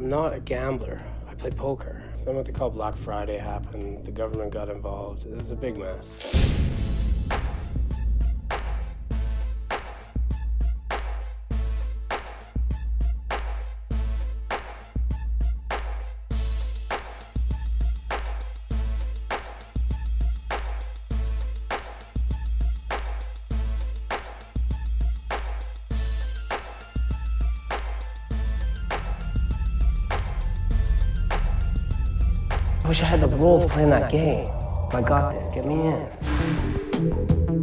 I'm not a gambler. I play poker. Then what they call Black Friday happened, the government got involved. It was a big mess. I wish I had the role to play in that game. I got this, get me in.